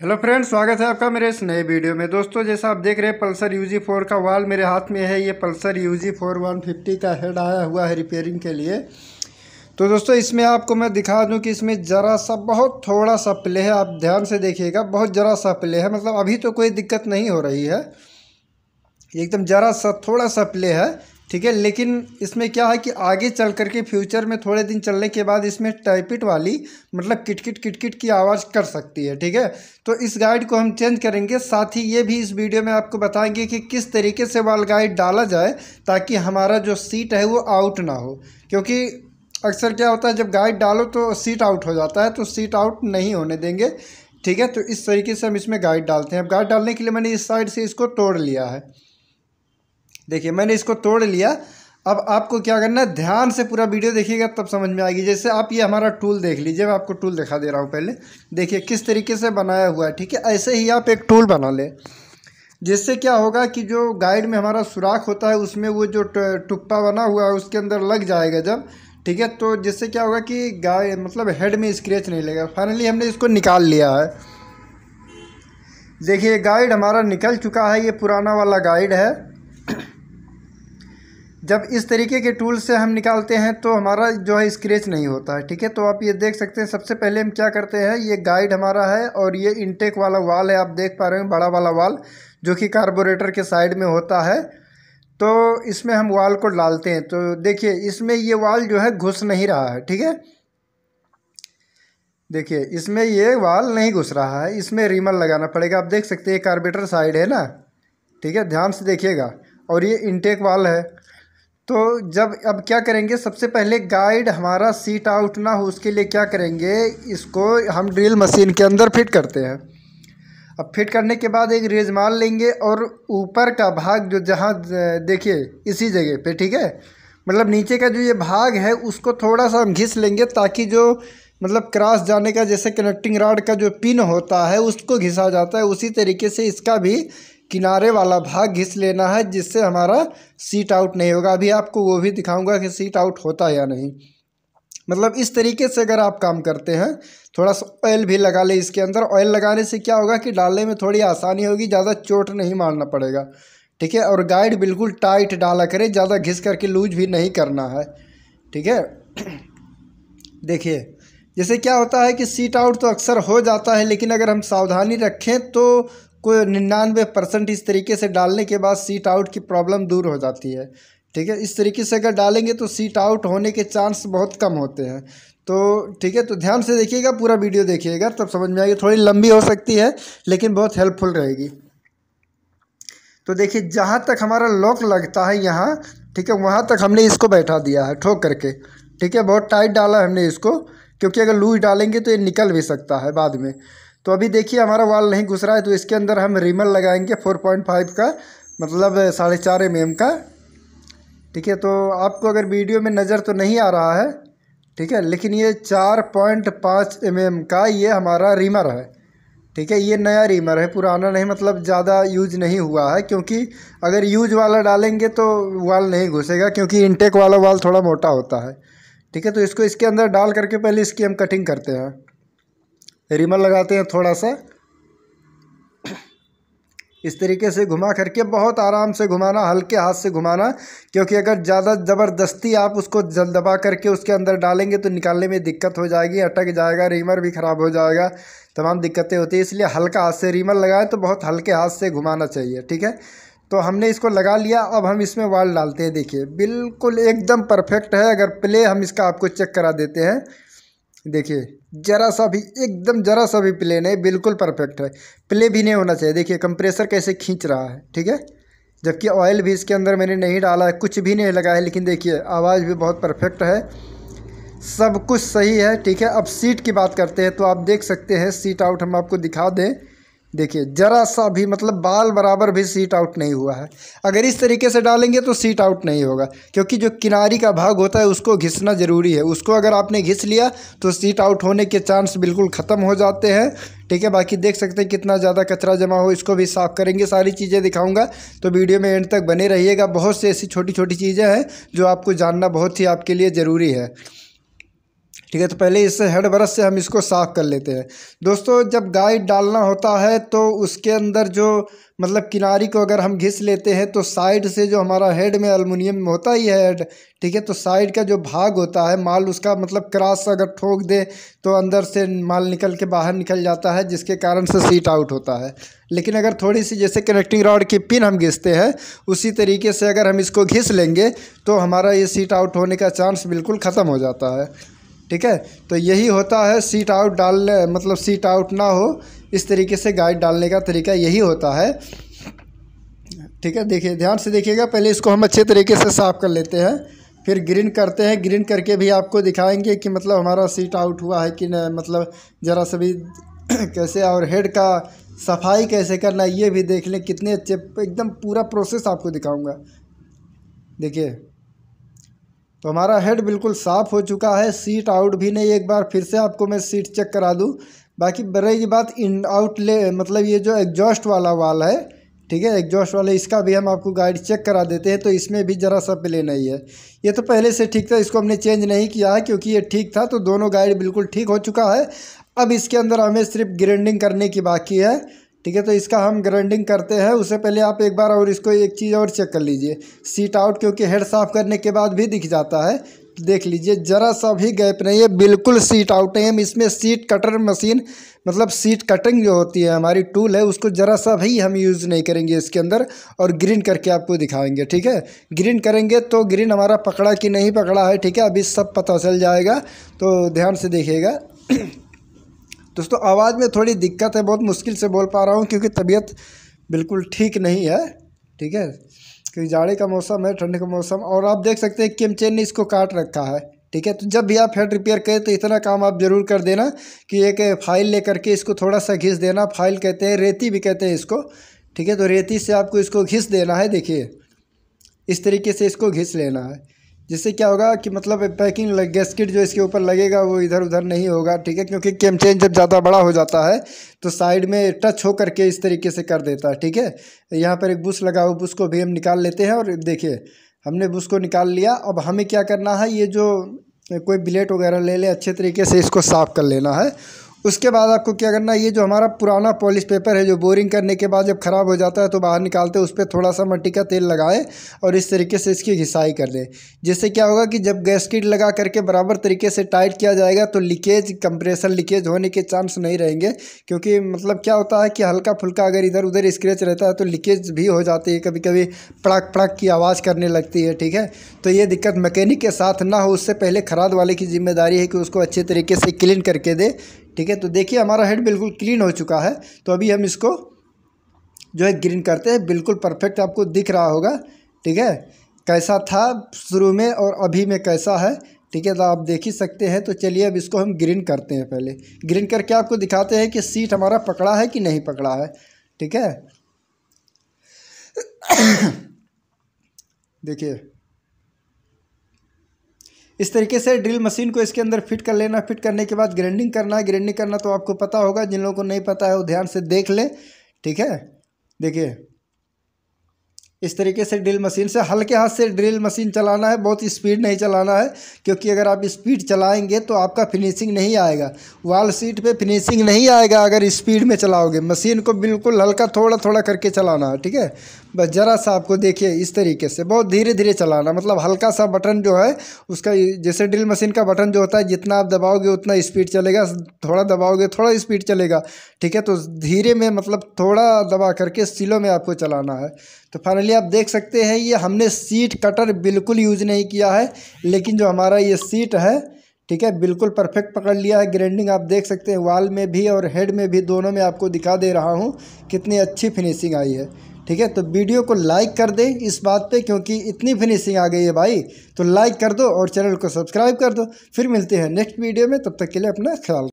Hello friends, स्वागत है आपका मेरे इस नए वीडियो में। दोस्तों, जैसा आप देख रहे हैं पल्सर UG4 का वाल मेरे हाथ में है। ये पल्सर UG 4150 का हेड आया हुआ है रिपेयरिंग के लिए। तो दोस्तों, इसमें आपको मैं दिखा दूं कि इसमें ज़रा सा बहुत थोड़ा सा प्ले है। आप ध्यान से देखिएगा, बहुत ज़रा सा प्ले है। मतलब अभी तो कोई दिक्कत नहीं हो रही है, एकदम ज़रा सा थोड़ा सा प्ले है, ठीक है। लेकिन इसमें क्या है कि आगे चल करके फ्यूचर में थोड़े दिन चलने के बाद इसमें टाइपिट वाली मतलब किटकिट किटकिट की आवाज़ कर सकती है, ठीक है। तो इस गाइड को हम चेंज करेंगे। साथ ही ये भी इस वीडियो में आपको बताएंगे कि किस तरीके से वाल गाइड डाला जाए ताकि हमारा जो सीट है वो आउट ना हो, क्योंकि अक्सर क्या होता है जब गाइड डालो तो सीट आउट हो जाता है। तो सीट आउट नहीं होने देंगे, ठीक है। तो इस तरीके से हम इसमें गाइड डालते हैं। अब गाइड डालने के लिए मैंने इस साइड से इसको तोड़ लिया है। देखिए, मैंने इसको तोड़ लिया। अब आपको क्या करना है, ध्यान से पूरा वीडियो देखिएगा तब समझ में आएगी। जैसे आप ये हमारा टूल देख लीजिए, मैं आपको टूल दिखा दे रहा हूँ। पहले देखिए किस तरीके से बनाया हुआ है, ठीक है। ऐसे ही आप एक टूल बना लें, जिससे क्या होगा कि जो गाइड में हमारा सुराख होता है उसमें वो जो टुप्पा बना हुआ है उसके अंदर लग जाएगा जब, ठीक है। तो जिससे क्या होगा कि गाइड मतलब हेड में स्क्रैच नहीं लगेगा। फाइनली हमने इसको निकाल लिया है। देखिए, गाइड हमारा निकल चुका है। ये पुराना वाला गाइड है। जब इस तरीके के टूल से हम निकालते हैं तो हमारा जो है स्क्रैच नहीं होता है, ठीक है। तो आप ये देख सकते हैं। सबसे पहले हम क्या करते हैं, ये गाइड हमारा है और ये इनटेक वाला वाल है, आप देख पा रहे हैं, बड़ा वाला वाल जो कि कार्बोरेटर के साइड में होता है। तो इसमें हम वाल को डालते हैं। तो देखिए, इसमें ये वाल जो है घुस नहीं रहा है, ठीक है। देखिए, इसमें ये वाल नहीं घुस रहा है, इसमें रीमर लगाना पड़ेगा। आप देख सकते हैं ये कार्बोरेटर साइड है ना, ठीक है, ध्यान से देखिएगा। और ये इनटेक वाल है। तो जब अब क्या करेंगे, सबसे पहले गाइड हमारा सीट आउट ना हो उसके लिए क्या करेंगे, इसको हम ड्रिल मशीन के अंदर फिट करते हैं। अब फिट करने के बाद एक रेज मार लेंगे और ऊपर का भाग जो जहाँ देखिए इसी जगह पे, ठीक है, मतलब नीचे का जो ये भाग है उसको थोड़ा सा हम घिस लेंगे ताकि जो मतलब क्रॉस जाने का जैसे कनेक्टिंग रॉड का जो पिन होता है उसको घिसा जाता है, उसी तरीके से इसका भी किनारे वाला भाग घिस लेना है, जिससे हमारा सीट आउट नहीं होगा। अभी आपको वो भी दिखाऊंगा कि सीट आउट होता है या नहीं। मतलब इस तरीके से अगर आप काम करते हैं, थोड़ा सा ऑयल भी लगा ले इसके अंदर। ऑयल लगाने से क्या होगा कि डालने में थोड़ी आसानी होगी, ज़्यादा चोट नहीं मारना पड़ेगा, ठीक है। और गाइड बिल्कुल टाइट डाला करें, ज़्यादा घिस करके लूज भी नहीं करना है, ठीक है। देखिए, जैसे क्या होता है कि सीट आउट तो अक्सर हो जाता है, लेकिन अगर हम सावधानी रखें तो कोई 99% इस तरीके से डालने के बाद सीट आउट की प्रॉब्लम दूर हो जाती है, ठीक है। इस तरीके से अगर डालेंगे तो सीट आउट होने के चांस बहुत कम होते हैं। तो ठीक है, तो ध्यान से देखिएगा, पूरा वीडियो देखिएगा तब समझ में आएगी। थोड़ी लंबी हो सकती है लेकिन बहुत हेल्पफुल रहेगी। तो देखिए, जहाँ तक हमारा लॉक लगता है यहाँ, ठीक है, वहाँ तक हमने इसको बैठा दिया है ठोक करके, ठीक है। बहुत टाइट डाला है हमने इसको, क्योंकि अगर लूज डालेंगे तो ये निकल भी सकता है बाद में। तो अभी देखिए हमारा वाल नहीं घुस रहा है। तो इसके अंदर हम रीमर लगाएंगे 4.5 का, मतलब 4.5 mm का, ठीक है। तो आपको अगर वीडियो में नज़र तो नहीं आ रहा है, ठीक है, लेकिन ये 4.5 mm का ये हमारा रीमर है, ठीक है। ये नया रीमर है, पुराना नहीं, मतलब ज़्यादा यूज नहीं हुआ है, क्योंकि अगर यूज वाला डालेंगे तो वाल नहीं घुसेगा, क्योंकि इनटेक वाला वाल थोड़ा मोटा होता है, ठीक है। तो इसको इसके अंदर डाल करके पहले इसकी हम कटिंग करते हैं, रीमर लगाते हैं थोड़ा सा, इस तरीके से घुमा करके। बहुत आराम से घुमाना, हल्के हाथ से घुमाना, क्योंकि अगर ज़्यादा ज़बरदस्ती आप उसको जल दबा करके उसके अंदर डालेंगे तो निकालने में दिक्कत हो जाएगी, अटक जाएगा, रीमर भी ख़राब हो जाएगा, तमाम दिक्कतें होती है। इसलिए हल्का हाथ से रीमर लगाएं तो बहुत हल्के हाथ से घुमाना चाहिए, ठीक है। तो हमने इसको लगा लिया। अब हम इसमें वाल डालते हैं। देखिए, बिल्कुल एकदम परफेक्ट है। अगर प्ले हम इसका आपको चेक करा देते हैं। देखिए, ज़रा सा भी, एकदम ज़रा सा भी प्ले नहीं, बिल्कुल परफेक्ट है। प्ले भी नहीं होना चाहिए। देखिए कंप्रेसर कैसे खींच रहा है, ठीक है, जबकि ऑयल भी इसके अंदर मैंने नहीं डाला है, कुछ भी नहीं लगा है, लेकिन देखिए आवाज़ भी बहुत परफेक्ट है, सब कुछ सही है, ठीक है। अब सीट की बात करते हैं। तो आप देख सकते हैं सीट आउट हम आपको दिखा दें। देखिए, ज़रा सा भी मतलब बाल बराबर भी सीट आउट नहीं हुआ है। अगर इस तरीके से डालेंगे तो सीट आउट नहीं होगा, क्योंकि जो किनारी का भाग होता है उसको घिसना ज़रूरी है। उसको अगर आपने घिस लिया तो सीट आउट होने के चांस बिल्कुल ख़त्म हो जाते हैं, ठीक है। बाकी देख सकते हैं कितना ज़्यादा कचरा जमा हो, इसको भी साफ़ करेंगे, सारी चीज़ें दिखाऊंगा। तो वीडियो में एंड तक बने रहिएगा। बहुत से ऐसी छोटी छोटी चीज़ें हैं जो आपको जानना बहुत ही आपके लिए ज़रूरी है, ठीक है। तो पहले इस हेड ब्रश से हम इसको साफ़ कर लेते हैं। दोस्तों जब गाइड डालना होता है तो उसके अंदर जो मतलब किनारी को अगर हम घिस लेते हैं तो साइड से जो हमारा हेड में एलुमिनियम में होता ही है हेड, ठीक है, तो साइड का जो भाग होता है माल उसका मतलब क्रॉस अगर ठोक दे तो अंदर से माल निकल के बाहर निकल जाता है जिसके कारण से सीट आउट होता है। लेकिन अगर थोड़ी सी जैसे कनेक्टिंग रॉड की पिन हम घिसते हैं उसी तरीके से अगर हम इसको घिस लेंगे तो हमारा ये सीट आउट होने का चांस बिल्कुल ख़त्म हो जाता है, ठीक है। तो यही होता है सीट आउट डालने मतलब सीट आउट ना हो इस तरीके से गाइड डालने का तरीका यही होता है, ठीक है। देखिए ध्यान से देखिएगा, पहले इसको हम अच्छे तरीके से साफ़ कर लेते हैं फिर ग्रीन करते हैं। ग्रीन करके भी आपको दिखाएंगे कि मतलब हमारा सीट आउट हुआ है कि नहीं, मतलब ज़रा सा भी कैसे और हेड का सफाई कैसे करना ये भी देख लें, कितने अच्छे एकदम पूरा प्रोसेस आपको दिखाऊँगा। देखिए तो हमारा हेड बिल्कुल साफ़ हो चुका है, सीट आउट भी नहीं। एक बार फिर से आपको मैं सीट चेक करा दूं। बाकी रही बात इन आउटले मतलब ये जो एग्जॉस्ट वाला वाल है, ठीक है, एग्जॉस्ट वाले इसका भी हम आपको गाइड चेक करा देते हैं। तो इसमें भी ज़रा सा प्ले नहीं है, ये तो पहले से ठीक था, इसको हमने चेंज नहीं किया है क्योंकि ये ठीक था। तो दोनों गाइड बिल्कुल ठीक हो चुका है। अब इसके अंदर हमें सिर्फ ग्राइंडिंग करने की बाकी है, ठीक है। तो इसका हम ग्राइंडिंग करते हैं। उससे पहले आप एक बार और इसको एक चीज़ और चेक कर लीजिए सीट आउट, क्योंकि हेड साफ़ करने के बाद भी दिख जाता है। तो देख लीजिए ज़रा सा भी गैप नहीं है, बिल्कुल सीट आउट नहीं है। इसमें सीट कटर मशीन मतलब सीट कटिंग जो होती है हमारी टूल है उसको ज़रा सा भी हम यूज़ नहीं करेंगे इसके अंदर, और ग्रीन करके आपको दिखाएंगे, ठीक है। ग्रीन करेंगे तो ग्रीन हमारा पकड़ा कि नहीं पकड़ा है, ठीक है, अभी सब पता चल जाएगा। तो ध्यान से देखिएगा। दोस्तों आवाज़ में थोड़ी दिक्कत है, बहुत मुश्किल से बोल पा रहा हूँ क्योंकि तबीयत बिल्कुल ठीक नहीं है, ठीक है, क्योंकि जाड़े का मौसम है, ठंड का मौसम। और आप देख सकते हैं किमचेन ने इसको काट रखा है, ठीक है। तो जब भी आप हेड रिपेयर करें तो इतना काम आप ज़रूर कर देना कि एक फाइल लेकर के इसको थोड़ा सा घिस देना। फाइल कहते हैं, रेती भी कहते हैं इसको, ठीक है। तो रेती से आपको इसको घिस देना है। देखिए इस तरीके से इसको घिस लेना है, जिससे क्या होगा कि मतलब पैकिंग गैस्केट जो इसके ऊपर लगेगा वो इधर उधर नहीं होगा, ठीक है, क्योंकि केमचेन जब ज़्यादा बड़ा हो जाता है तो साइड में टच हो करके इस तरीके से कर देता है, ठीक है। यहाँ पर एक बुश लगा हुआ, बुश को भी हम निकाल लेते हैं। और देखिए हमने बुश को निकाल लिया। अब हमें क्या करना है, ये जो कोई ब्लेड वगैरह ले लें, अच्छे तरीके से इसको साफ़ कर लेना है। उसके बाद आपको क्या करना है, ये जो हमारा पुराना पॉलिश पेपर है जो बोरिंग करने के बाद जब ख़राब हो जाता है तो बाहर निकालते हैं, उस पर थोड़ा सा मट्टी का तेल लगाएं और इस तरीके से इसकी घिसाई कर दें। जिससे क्या होगा कि जब गैस्केट लगा करके बराबर तरीके से टाइट किया जाएगा तो लीकेज कंप्रेसर लीकेज होने के चांस नहीं रहेंगे। क्योंकि मतलब क्या होता है कि हल्का फुल्का अगर इधर उधर स्क्रैच रहता है तो लीकेज भी हो जाती है, कभी कभी पड़ाक पड़ाक की आवाज़ करने लगती है, ठीक है। तो ये दिक्कत मैकेनिक के साथ ना हो उससे पहले खराद वाले की जिम्मेदारी है कि उसको अच्छे तरीके से क्लीन करके दे, ठीक है। तो देखिए हमारा हेड बिल्कुल क्लीन हो चुका है। तो अभी हम इसको जो है ग्रीन करते हैं, बिल्कुल परफेक्ट आपको दिख रहा होगा, ठीक है, कैसा था शुरू में और अभी में कैसा है, ठीक है, तो आप देख ही सकते हैं। तो चलिए अब इसको हम ग्रीन करते हैं। पहले ग्रीन करके आपको दिखाते हैं कि सीट हमारा पकड़ा है कि नहीं पकड़ा है, ठीक है। देखिए इस तरीके से ड्रिल मशीन को इसके अंदर फिट कर लेना। फिट करने के बाद ग्राइंडिंग करना है। ग्राइंडिंग करना तो आपको पता होगा, जिन लोगों को नहीं पता है वो ध्यान से देख ले, ठीक है। देखिए इस तरीके से ड्रिल मशीन से हल्के हाथ से ड्रिल मशीन चलाना है, बहुत स्पीड नहीं चलाना है, क्योंकि अगर आप स्पीड चलाएंगे तो आपका फिनिशिंग नहीं आएगा, वॉल सीट पे फिनिशिंग नहीं आएगा अगर स्पीड में चलाओगे। मशीन को बिल्कुल हल्का थोड़ा थोड़ा करके चलाना है, ठीक है। बस ज़रा सा आपको देखिए इस तरीके से बहुत धीरे धीरे चलाना, मतलब हल्का सा बटन जो है उसका, जैसे ड्रिल मशीन का बटन जो होता है जितना आप दबाओगे उतना स्पीड चलेगा, थोड़ा दबाओगे थोड़ा स्पीड चलेगा, ठीक है। तो धीरे में मतलब थोड़ा दबा करके स्लो में आपको चलाना है। तो फाइनली आप देख सकते हैं ये हमने सीट कटर बिल्कुल यूज़ नहीं किया है, लेकिन जो हमारा ये सीट है, ठीक है, बिल्कुल परफेक्ट पकड़ लिया है। ग्राइंडिंग आप देख सकते हैं वाल में भी और हेड में भी, दोनों में आपको दिखा दे रहा हूँ कितनी अच्छी फिनिशिंग आई है, ठीक है। तो वीडियो को लाइक कर दें इस बात पे, क्योंकि इतनी फिनिशिंग आ गई है भाई, तो लाइक कर दो और चैनल को सब्सक्राइब कर दो। फिर मिलते हैं नेक्स्ट वीडियो में, तब तक के लिए अपना ख्याल